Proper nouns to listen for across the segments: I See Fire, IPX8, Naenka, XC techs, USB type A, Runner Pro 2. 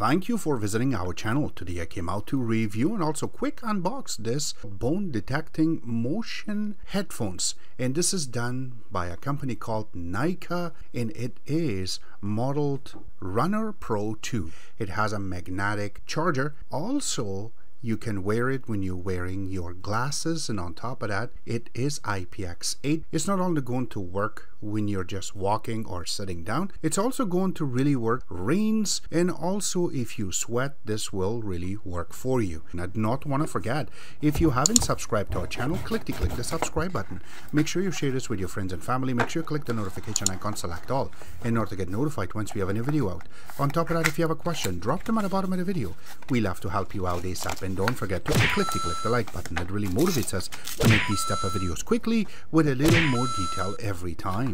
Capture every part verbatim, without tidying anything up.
Thank you for visiting our channel. Today I came out to review and also quick unbox this bone detecting motion headphones, and this is done by a company called Naenka, and it is modeled Runner Pro two. It has a magnetic charger. Also, you can wear it when you're wearing your glasses, and on top of that, it is I P X eight. It's not only going to work when you're just walking or sitting down, it's also going to really work rains, and also if you sweat, this will really work for you. And I do not want to forget, if you haven't subscribed to our channel, click the click the subscribe button. Make sure you share this with your friends and family. Make sure you click the notification icon, select all, in order to get notified once we have a new video out. On top of that, if you have a question, drop them at the bottom of the video. We love to help you out ASAP, and don't forget to click the click the like button. It really motivates us to make these type of videos quickly with a little more detail every time.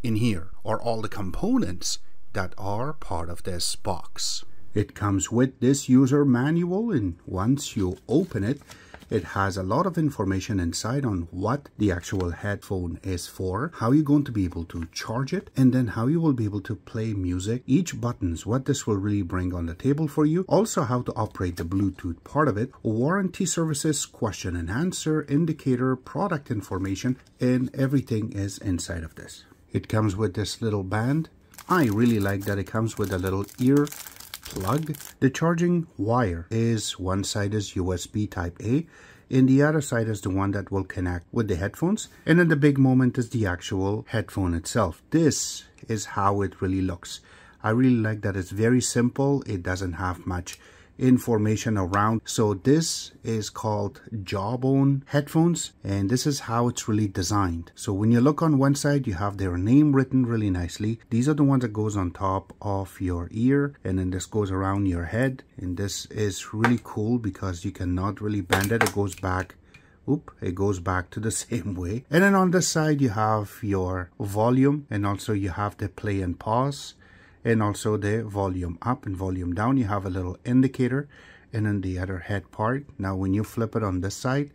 In here are all the components that are part of this box. It comes with this user manual, and once you open it, it has a lot of information inside on what the actual headphone is for, how you're going to be able to charge it, and then how you will be able to play music. Each buttons, what this will really bring on the table for you. Also how to operate the Bluetooth part of it, warranty services, question and answer, indicator, product information, and everything is inside of this. It comes with this little band. I really like that it comes with a little ear plug. The charging wire is, one side is U S B type A, and the other side is the one that will connect with the headphones. And then the big moment is the actual headphone itself. This is how it really looks. I really like that it's very simple. It doesn't have much information around. So this is called Jawbone headphones, and this is how it's really designed. So when you look on one side, you have their name written really nicely. These are the ones that goes on top of your ear, and then this goes around your head, and this is really cool because you cannot really bend it. It goes back. Oop, it goes back to the same way. And then on this side you have your volume, and also you have the play and pause, and also the volume up and volume down. You have a little indicator, and then the other head part. Now when you flip it on this side,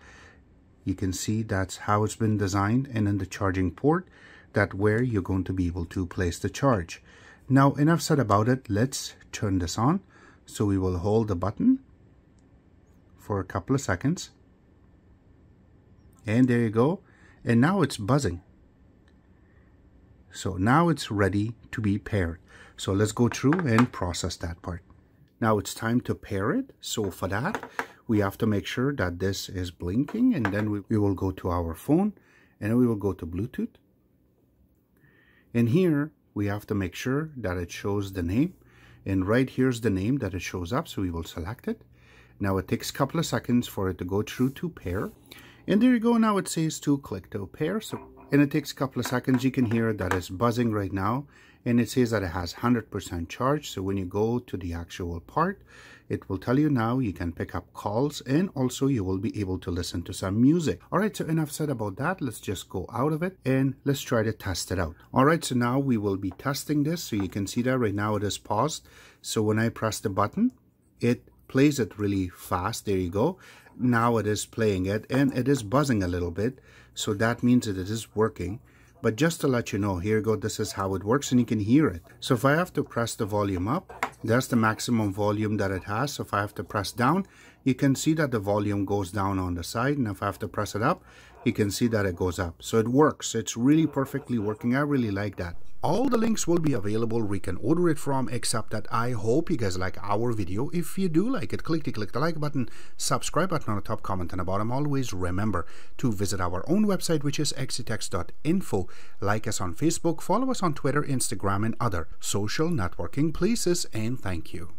you can see that's how it's been designed, and then the charging port, that where you're going to be able to place the charge. Now enough said about it, let's turn this on. So we will hold the button for a couple of seconds, and there you go, and now it's buzzing. So now it's ready to be paired. So let's go through and process that part. Now it's time to pair it. So for that, we have to make sure that this is blinking, and then we, we will go to our phone, and then we will go to Bluetooth. And here we have to make sure that it shows the name, and right here's the name that it shows up. So we will select it. Now it takes a couple of seconds for it to go through to pair. And there you go. Now it says to click to pair. So and it takes a couple of seconds. You can hear that it's buzzing right now, and it says that it has one hundred percent charge. So when you go to the actual part, it will tell you now you can pick up calls, and also you will be able to listen to some music. All right, so enough said about that. Let's just go out of it, and let's try to test it out. All right, so now we will be testing this. So you can see that right now it is paused. So when I press the button, it plays it really fast. There you go. Now it is playing it, and it is buzzing a little bit. So that means that it is working. But just to let you know, here you go, this is how it works, and you can hear it. So if I have to press the volume up, that's the maximum volume that it has. So if I have to press down, you can see that the volume goes down on the side, and if I have to press it up, you can see that it goes up. So it works. It's really perfectly working. I really like that. All the links will be available where you can order it from, except that I hope you guys like our video. If you do like it, click the click the like button, subscribe button on the top, comment on the bottom. Always remember to visit our own website, which is X C techs dot info. Like us on Facebook, follow us on Twitter, Instagram, and other social networking places, and thank you.